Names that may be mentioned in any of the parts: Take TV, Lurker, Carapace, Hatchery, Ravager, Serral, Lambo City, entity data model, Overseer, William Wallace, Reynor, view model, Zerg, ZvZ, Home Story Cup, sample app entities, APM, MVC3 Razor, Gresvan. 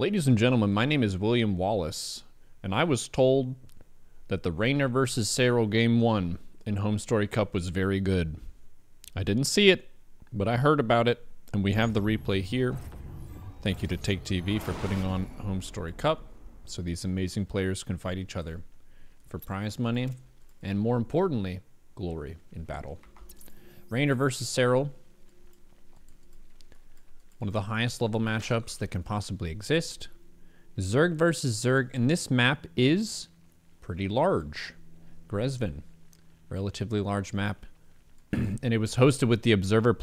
Ladies and gentlemen, my name is William Wallace, and I was told that the Reynor versus Serral Game 1 in Home Story Cup was very good. I didn't see it, but I heard about it, and we have the replay here. Thank you to Take TV for putting on Home Story Cup so these amazing players can fight each other for prize money and, more importantly, glory in battle. Reynor versus Serral. One of the highest level matchups that can possibly exist. Zerg versus Zerg, and this map is pretty large. Gresvan, relatively large map. And it was hosted with the Observer++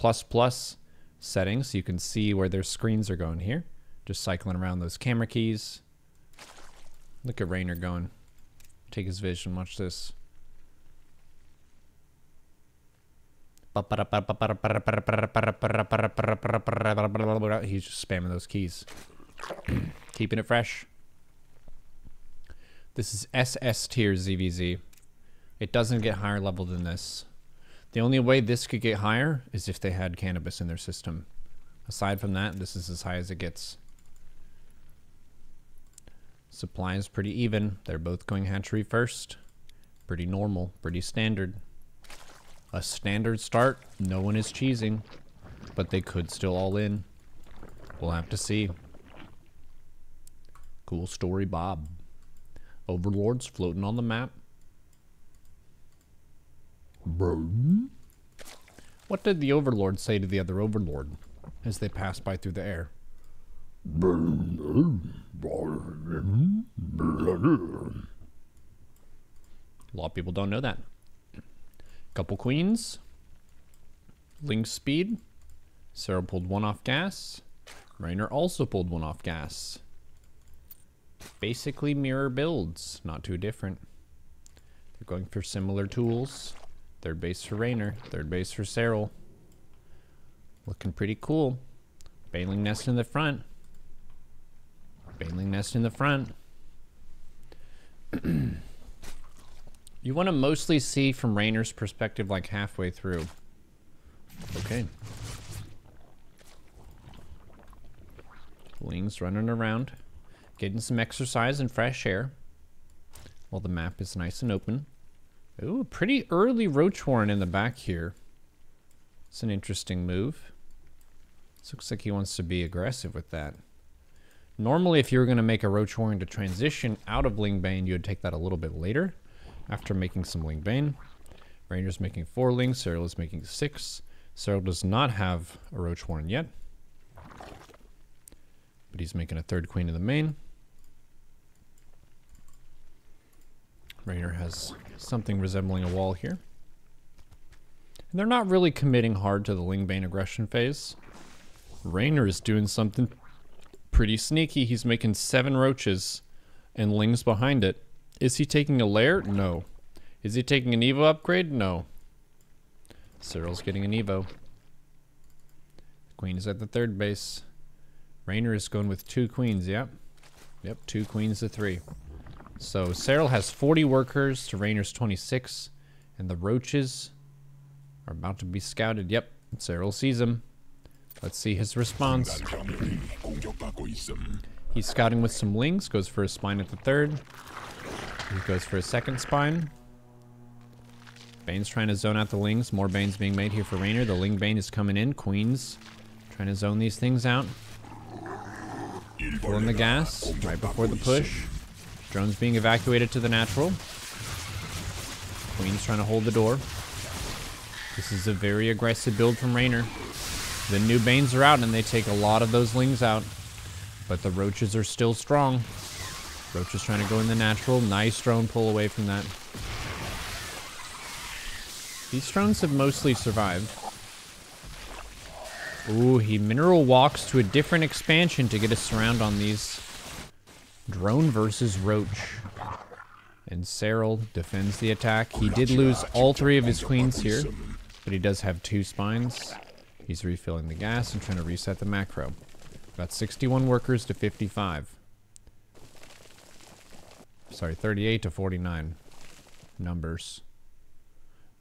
setting, so you can see where their screens are going here. Just cycling around those camera keys. Look at Reynor going. Take his vision, watch this. He's just spamming those keys. Keeping it fresh. This is SS tier ZVZ. It doesn't get higher level than this. The only way this could get higher is if they had cannabis in their system. Aside from that, this is as high as it gets. Supply is pretty even. They're both going hatchery first. Pretty normal, pretty standard. A standard start, no one is cheesing, but they could still all in. We'll have to see. Cool story, Bob. Overlords floating on the map. Bro. What did the Overlord say to the other Overlord as they passed by through the air? A lot of people don't know that. Couple queens. Link speed. Serral pulled one off gas. Reynor also pulled one off gas. Basically mirror builds. Not too different. They're going for similar tools. Third base for Reynor. Third base for Serral. Looking pretty cool. Bailing nest in the front. Bailing nest in the front. You want to mostly see from Raynor's perspective, like halfway through. Okay. Ling's running around, getting some exercise and fresh air. While the map is nice and open. Ooh, pretty early roach warren in the back here. It's an interesting move. This looks like he wants to be aggressive with that. Normally, if you were going to make a roach warren to transition out of Ling Bane, you would take that a little bit later. After making some Ling Bane. Reynor's making 4 Lings, Serral is making 6. Serral does not have a Roach Warren yet. But he's making a third queen in the main. Reynor has something resembling a wall here. And they're not really committing hard to the Ling Bane aggression phase. Reynor is doing something pretty sneaky. He's making 7 roaches and Lings behind it. Is he taking a lair? No. Is he taking an Evo upgrade? No. Serral's getting an Evo. The queen is at the third base. Reynor is going with 2 queens, yep. Yep, 2 queens to 3. So Serral has 40 workers to Raynor's 26. And the roaches are about to be scouted. Yep, Serral sees him. Let's see his response. He's scouting with some Lings, goes for a spine at the third. He goes for a second spine. Bane's trying to zone out the Lings. More Bane's being made here for Reynor. The Ling Bane is coming in. Queens trying to zone these things out. Pulling the gas right before the push. Drone's being evacuated to the natural. Queen's trying to hold the door. This is a very aggressive build from Reynor. The new Banes are out and they take a lot of those Lings out. But the roaches are still strong. Roach is trying to go in the natural. Nice drone pull away from that. These drones have mostly survived. Ooh, he mineral walks to a different expansion to get a surround on these. Drone versus Roach. And Serral defends the attack. He did lose all 3 of his queens here, but he does have 2 spines. He's refilling the gas and trying to reset the macro. About 61 workers to 55. Sorry, 38 to 49 numbers.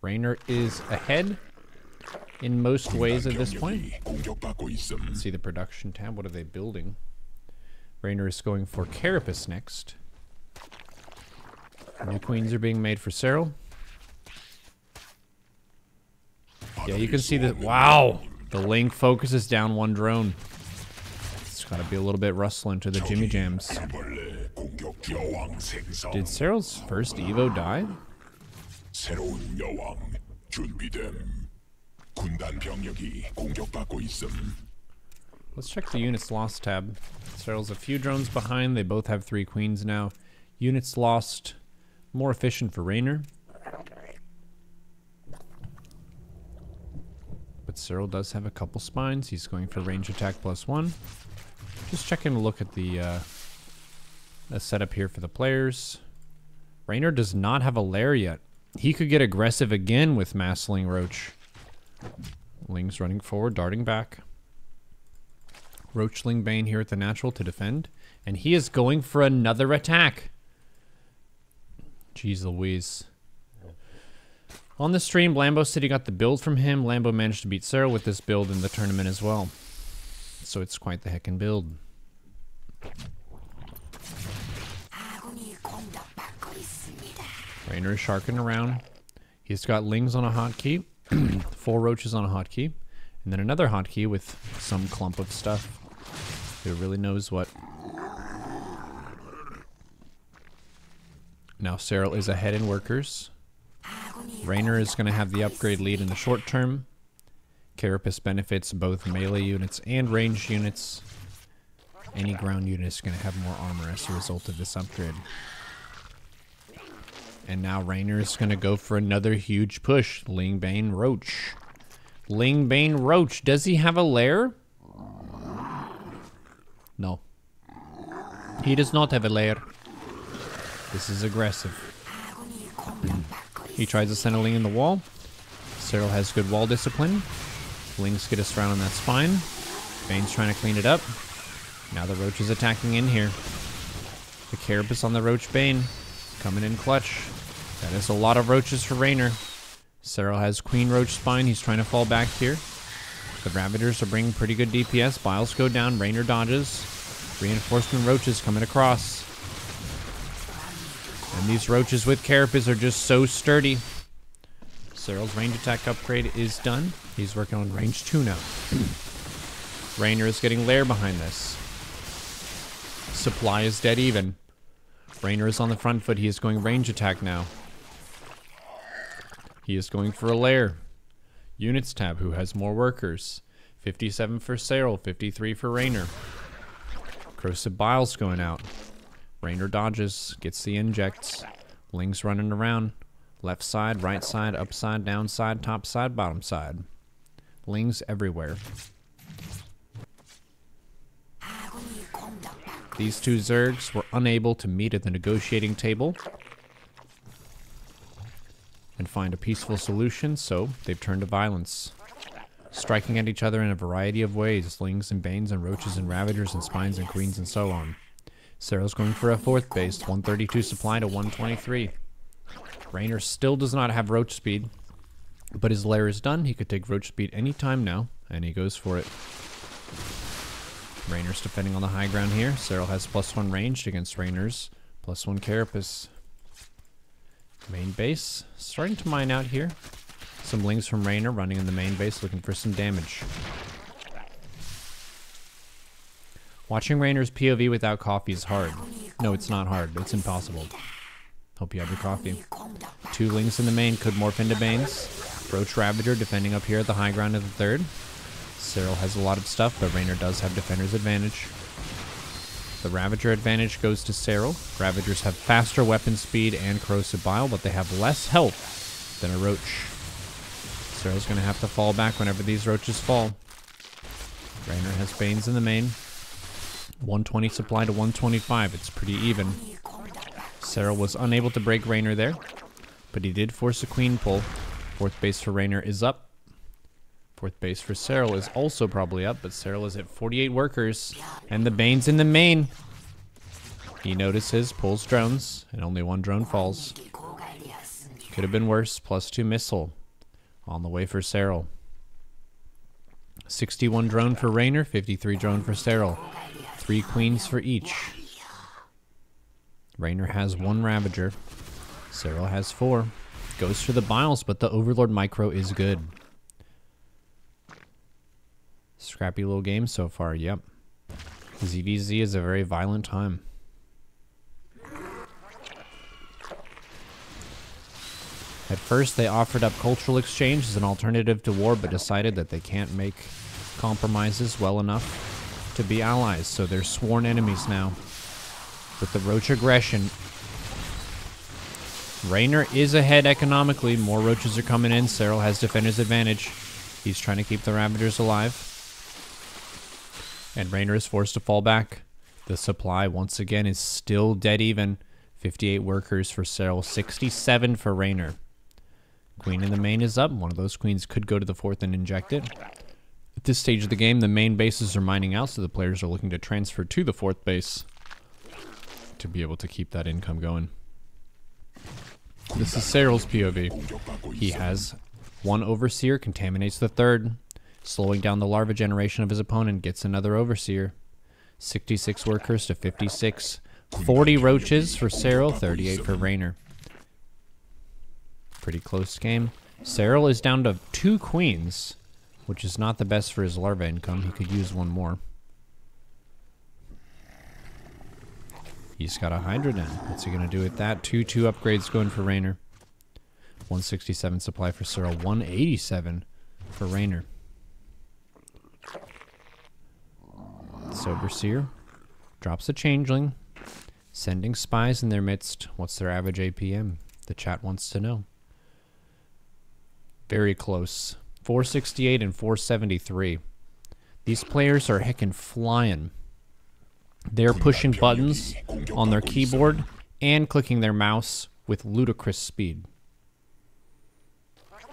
Reynor is ahead in most ways at this point. Let's see the production tab. What are they building? Reynor is going for Carapace next. New queens are being made for Serral. Yeah, you can see that. Wow! The Ling focuses down one drone. It's gotta be a little bit rustling to the Jimmy Jams. Did Serral's first Evo die? Let's check the units lost tab. Serral's a few drones behind. They both have 3 queens now. Units lost, more efficient for Reynor. But Serral does have a couple spines. He's going for range attack +1. Just checking to look at the setup here for the players. Reynor does not have a lair yet. He could get aggressive again with Mass Ling Roach. Ling's running forward, darting back. Roach Ling Bane here at the natural to defend. And he is going for another attack. Jeez Louise. On the stream, Lambo City got the build from him. Lambo managed to beat Serral with this build in the tournament as well. So it's quite the heckin' build. Reynor is sharking around. He's got Lings on a hotkey, 4 Roaches on a hotkey, and then another hotkey with some clump of stuff. Who really knows what. Now Serral is ahead in workers. Reynor is going to have the upgrade lead in the short term. Carapace benefits both melee units and range units. Any ground unit is going to have more armor as a result of this upgrade. And now Reynor is going to go for another huge push. Ling Bane Roach. Ling Bane Roach. Does he have a lair? No. He does not have a lair. This is aggressive. He tries to send a Ling in the wall. Serral has good wall discipline. Lings get us around on that spine. Bane's trying to clean it up. Now the Roach is attacking in here. The Carapace on the Roach Bane. Coming in clutch. That is a lot of roaches for Reynor. Serral has Queen Roach Spine. He's trying to fall back here. The Ravagers are bringing pretty good DPS. Biles go down. Reynor dodges. Reinforcement Roaches coming across. And these roaches with Carapace are just so sturdy. Serral's range attack upgrade is done. He's working on range 2 now. Reynor is getting lair behind this. Supply is dead even. Reynor is on the front foot. He is going range attack now. He is going for a lair. Units tab, who has more workers? 57 for Serral, 53 for Reynor. Corrosive Bile's going out. Reynor dodges, gets the injects. Ling's running around. Left side, right side, upside, downside, top side, bottom side. Ling's everywhere. These two Zergs were unable to meet at the negotiating table and find a peaceful solution, so they've turned to violence. Striking at each other in a variety of ways, Lings and Banes and Roaches and Ravagers and Spines and Queens and so on. Serral's going for a 4th base, 132 supply to 123. Reynor still does not have Roach Speed, but his lair is done. He could take Roach Speed any time now, and he goes for it. Reynor's defending on the high ground here. Serral has +1 ranged against Reynor's +1 Carapace. Main base, starting to mine out here. Some Lings from Reynor running in the main base looking for some damage. Watching Reynor's POV without coffee is hard. No, it's not hard. It's impossible. Hope you have your coffee. 2 Lings in the main could morph into Banes. Roach Ravager defending up here at the high ground of the 3rd. Serral has a lot of stuff, but Reynor does have Defender's Advantage. The Ravager Advantage goes to Serral. Ravagers have faster weapon speed and Corrosive Bile, but they have less health than a Roach. Serral's going to have to fall back whenever these Roaches fall. Reynor has Banes in the main. 120 supply to 125. It's pretty even. Serral was unable to break Reynor there, but he did force a Queen pull. 4th base for Reynor is up. 4th base for Serral is also probably up, but Serral is at 48 workers, and the Bane's in the main. He notices, pulls drones, and only one drone falls. Could have been worse. +2 missile on the way for Serral. 61 drone for Reynor, 53 drone for Serral. 3 queens for each. Reynor has 1 Ravager. Serral has 4. Goes for the Biles, but the Overlord micro is good. Scrappy little game so far, yep. ZDZ is a very violent time. At first, they offered up cultural exchange as an alternative to war, but decided that they can't make compromises well enough to be allies, so they're sworn enemies now. With the roach aggression, Reynor is ahead economically. More roaches are coming in. Serral has defender's advantage. He's trying to keep the Ravagers alive. And Reynor is forced to fall back. The supply, once again, is still dead even. 58 workers for Serral, 67 for Reynor. Queen in the main is up. One of those queens could go to the fourth and inject it. At this stage of the game, the main bases are mining out, so the players are looking to transfer to the fourth base to be able to keep that income going. This is Serral's POV. He has 1 Overseer, contaminates the third. Slowing down the larva generation of his opponent, gets another Overseer. 66 workers to 56. 40 roaches for Serral, 38 for Reynor. Pretty close game. Serral is down to 2 queens, which is not the best for his larva income. He could use 1 more. He's got a Hydra now. What's he going to do with that? 2-2 upgrades going for Reynor. 167 supply for Serral, 187 for Reynor. Overseer drops a changeling, sending spies in their midst. What's their average APM? The chat wants to know. Very close. 468 and 473. These players are heckin' flying. They're pushing buttons on their keyboard and clicking their mouse with ludicrous speed.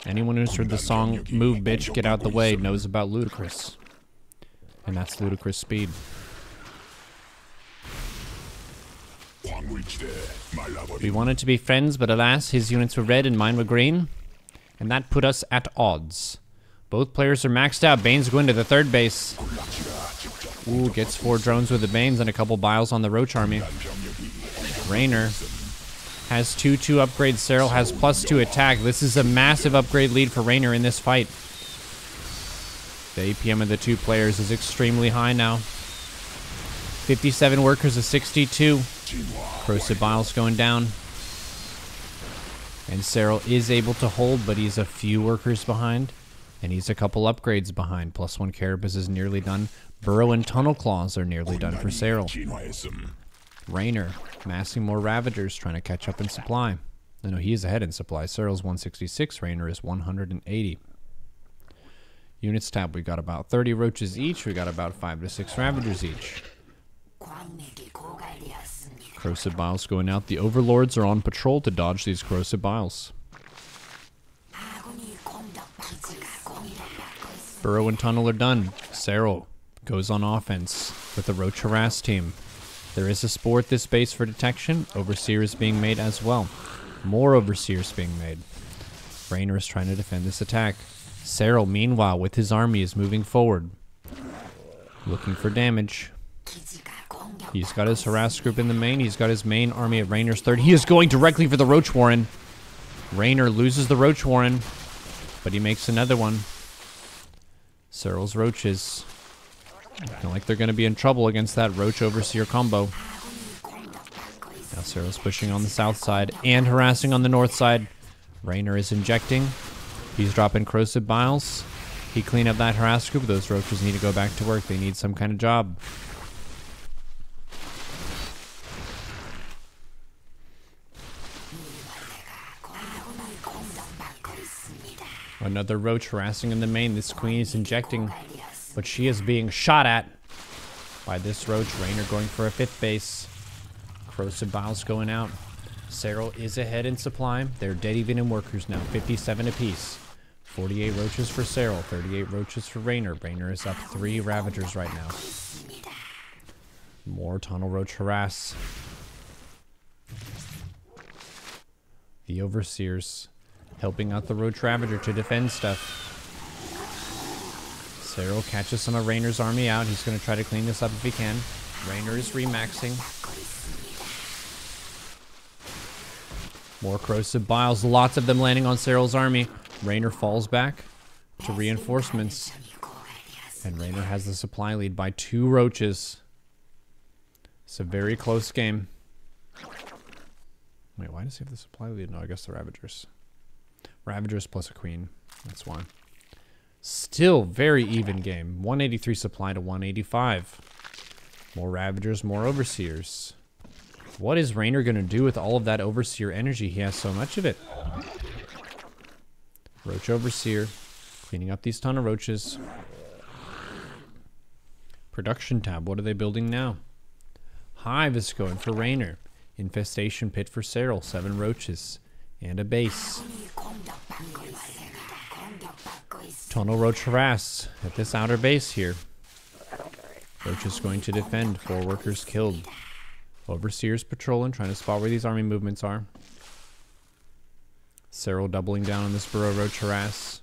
Anyone who's heard the song "Move Bitch, Get Out the Way" knows about Ludicrous. And that's ludicrous speed. We wanted to be friends, but alas, his units were red and mine were green. And that put us at odds. Both players are maxed out. Bane's going to the third base. Ooh, gets 4 drones with the Banes and a couple Biles on the Roach Army. Reynor has 2-2 upgrade. Serral has +2 attack. This is a massive upgrade lead for Reynor in this fight. The APM of the 2 players is extremely high now. 57 workers of 62. Corrosive Biles going down. And Serral is able to hold, but he's a few workers behind. And he's a couple upgrades behind. +1 Carapace is nearly done. Burrow and Tunnel Claws are nearly done for Serral. Reynor massing more Ravagers, trying to catch up in supply. No, he is ahead in supply. Serral's 166, Reynor is 180. Units tab, we got about 30 roaches each. We got about 5 to 6 Ravagers each. Corrosive Biles going out. The Overlords are on patrol to dodge these Corrosive Biles. Burrow and Tunnel are done. Serral goes on offense with the Roach Harass team. There is a Spore at this base for detection. Overseer is being made as well. More Overseers being made. Reynor is trying to defend this attack. Serral, meanwhile, with his army, is moving forward, looking for damage. He's got his harass group in the main. He's got his main army at Raynor's third. He is going directly for the Roach Warren. Reynor loses the Roach Warren, but he makes another one. Serral's roaches. I feel like they're going to be in trouble against that Roach Overseer combo. Now Serral's pushing on the south side and harassing on the north side. Reynor is injecting. He's dropping corrosive Biles. He cleaned up that harass group. Those roaches need to go back to work. They need some kind of job. Another roach harassing in the main. This queen is injecting, but she is being shot at by this roach. Reynor going for a fifth base. Corrosive Biles going out. Serral is ahead in supply. They're dead even in workers now, 57 apiece. 48 roaches for Serral, 38 roaches for Reynor. Reynor is up 3 Ravagers right now. More Tunnel Roach Harass. The Overseers helping out the Roach Ravager to defend stuff. Serral catches some of Raynor's army out. He's going to try to clean this up if he can. Reynor is remaxing. More corrosive biles. Lots of them landing on Serral's army. Reynor falls back to reinforcements. And Reynor has the supply lead by 2 roaches. It's a very close game. Wait, why does he have the supply lead? No, I guess the Ravagers. Ravagers plus a queen. That's why. Still very even game. 183 supply to 185. More Ravagers, more Overseers. What is Reynor going to do with all of that Overseer energy? He has so much of it. Roach Overseer. Cleaning up these ton of roaches. Production tab. What are they building now? Hive is going for Reynor. Infestation pit for Serral. 7 roaches. And a base. Tunnel roach harass at this outer base here. Roach is going to defend. 4 workers killed. Overseers patrolling, trying to spot where these army movements are. Serral doubling down on this burrow roach harass.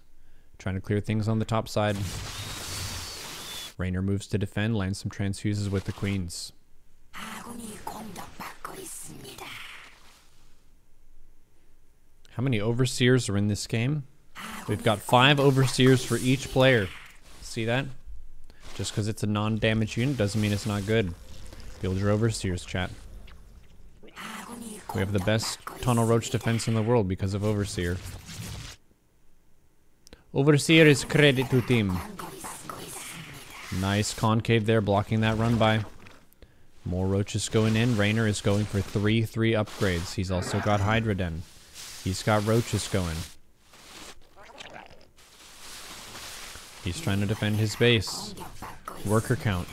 Trying to clear things on the top side. Reynor moves to defend, lands some transfuses with the queens. How many overseers are in this game? We've got 5 overseers for each player. See that? Just because it's a non-damage unit doesn't mean it's not good. Build your overseers, chat. We have the best tunnel roach defense in the world because of overseer. Overseer is credit to team. Nice concave there, blocking that run by. More roaches going in. Reynor is going for 3-3 upgrades. He's also got Hydra Den. He's got roaches going. He's trying to defend his base. Worker count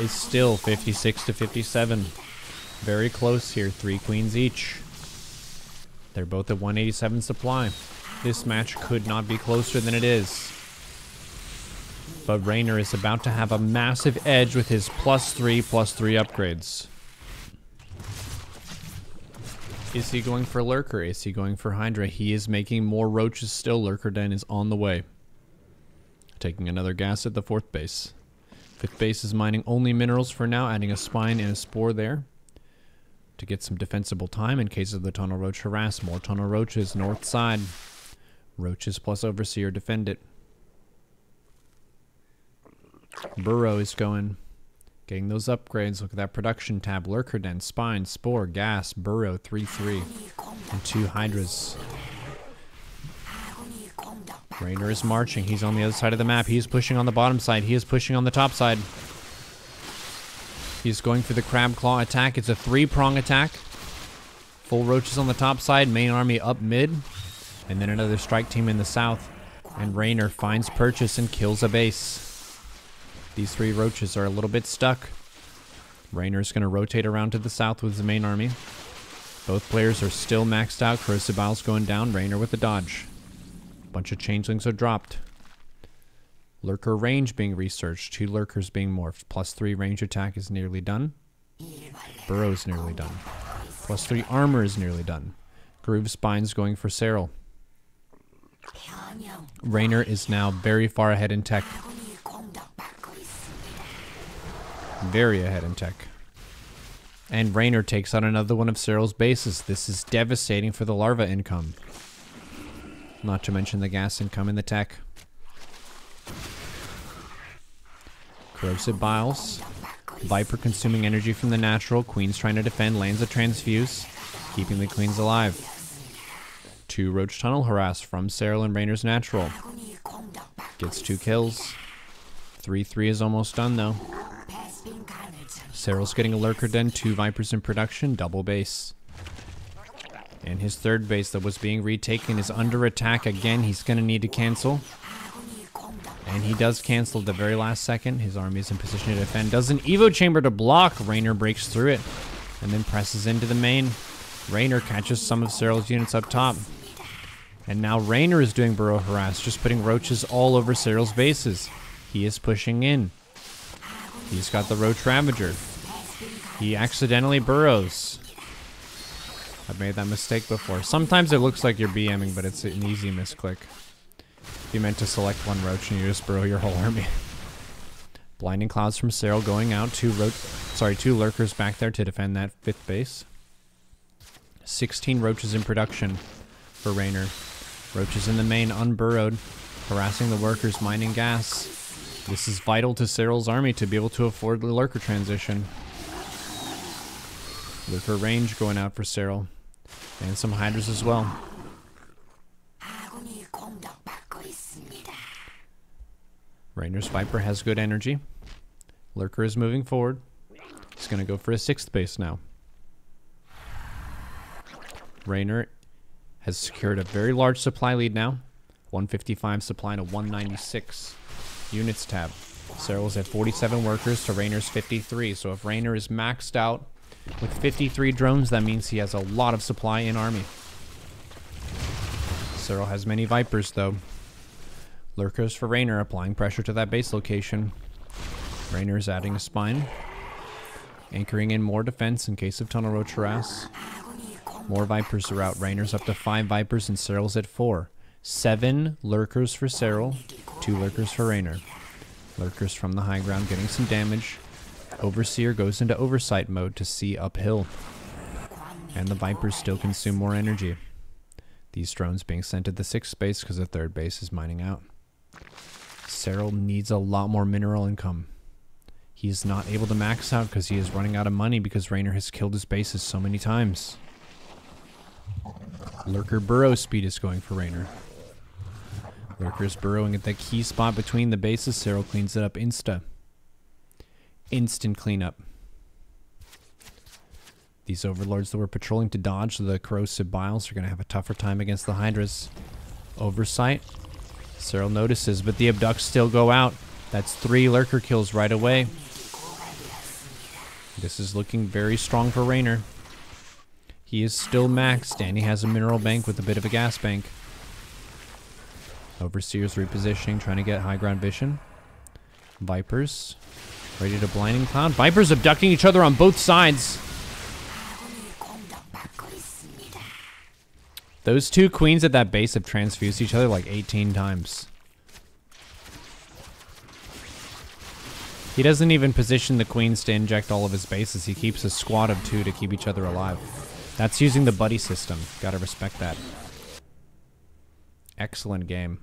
is still 56 to 57. Very close here. 3 queens each. They're both at 187 supply. This match could not be closer than it is. But Reynor is about to have a massive edge with his +3/+3 upgrades. Is he going for Lurker? Is he going for Hydra? He is making more roaches still. Lurker Den is on the way. Taking another gas at the 4th base. 5th base is mining only minerals for now, adding a spine and a spore there to get some defensible time in case of the tunnel roach harass. More tunnel roaches, north side. Roaches plus overseer defend it. Burrow is going, getting those upgrades. Look at that production tab. Lurker Den, spine, spore, gas, burrow, 3-3, and 2 hydras. Reynor is marching. He's on the other side of the map. He is pushing on the bottom side. He is pushing on the top side. He's going for the crab claw attack. It's a 3-prong attack. Full roaches on the top side. Main army up mid, and then another strike team in the south. And Reynor finds purchase and kills a base. These 3 roaches are a little bit stuck. Raynor's going to rotate around to the south with his main army. Both players are still maxed out. Corrosive Bile's going down. Reynor with the dodge. A bunch of changelings are dropped. Lurker range being researched. 2 lurkers being morphed. +3 range attack is nearly done. Burrow's nearly done. +3 armor is nearly done. Groove Spine's going for Serral. Reynor is now very far ahead in tech. Very ahead in tech. And Reynor takes out another one of Serral's bases. This is devastating for the larva income. Not to mention the gas income and the tech. Corrosive Biles. Viper consuming energy from the natural. Queen's trying to defend. Lands a transfuse. Keeping the queens alive. 2 roach tunnel harass from Serral and Raynor's natural. Gets 2 kills. 3-3 is almost done though. Serral's getting a lurker den, 2 vipers in production, double base. And his 3rd base that was being retaken is under attack again. He's going to need to cancel. And he does cancel at the very last second. His army is in position to defend. Does an Evo chamber to block. Reynor breaks through it and then presses into the main. Reynor catches some of Serral's units up top. And now Reynor is doing burrow harass, just putting roaches all over Serral's bases. He is pushing in. He's got the roach ravager. He accidentally burrows. I've made that mistake before. Sometimes it looks like you're BMing, but it's an easy misclick. You meant to select one roach and you just burrow your whole army. Blinding clouds from Serral going out. Two lurkers back there to defend that fifth base. 16 roaches in production for Reynor. Roaches in the main, unburrowed, harassing the workers, mining gas. This is vital to Serral's army to be able to afford the lurker transition. Lurker range going out for Serral. And some hydras as well. Reynor's Viper has good energy. Lurker is moving forward. He's going to go for a sixth base now. Reynor has secured a very large supply lead now. 155 supply to 196 units tab. Serral's at 47 workers to Reynor's 53. So if Reynor is maxed out with 53 drones, that means he has a lot of supply in army. Serral has many Vipers though. Lurkers for Reynor, applying pressure to that base location. Reynor is adding a spine, anchoring in more defense in case of tunnel road harass. More Vipers are out. Reynor's up to 5 Vipers and Serral's at 4. 7 lurkers for Serral, 2 lurkers for Reynor. Lurkers from the high ground getting some damage. Overseer goes into oversight mode to see uphill, and the Vipers still consume more energy. These drones being sent to the 6th base because the 3rd base is mining out. Serral needs a lot more mineral income. He is not able to max out because he is running out of money because Reynor has killed his bases so many times. Lurker burrow speed is going for Reynor. Lurker is burrowing at that key spot between the bases. Serral cleans it up insta. Instant cleanup. These overlords that were patrolling to dodge the corrosive biles are going to have a tougher time against the hydras. Oversight. Serral notices, but the abducts still go out. That's 3 lurker kills right away. This is looking very strong for Reynor. He is still maxed, and he has a mineral bank with a bit of a gas bank. Overseer's repositioning, trying to get high ground vision. Vipers ready to blinding cloud. Vipers abducting each other on both sides. Those 2 queens at that base have transfused each other like 18 times. He doesn't even position the queens to inject all of his bases. He keeps a squad of 2 to keep each other alive. That's using the buddy system. Gotta respect that. Excellent game.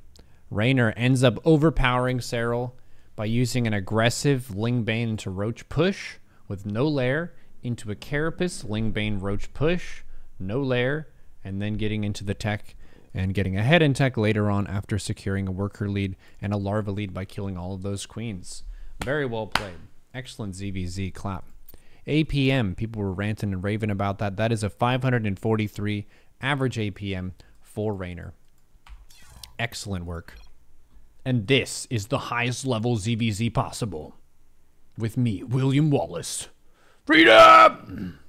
Reynor ends up overpowering Serral by using an aggressive Lingbane to Roach push with no lair into a Carapace, Lingbane Roach push, no lair, and then getting into the tech and getting ahead in tech later on after securing a worker lead and a larva lead by killing all of those queens. Very well played. Excellent ZVZ clap. APM, people were ranting and raving about that. That is a 543 average APM for Reynor. Excellent work. And this is the highest level ZVZ possible. With me, William Wallace. Freedom!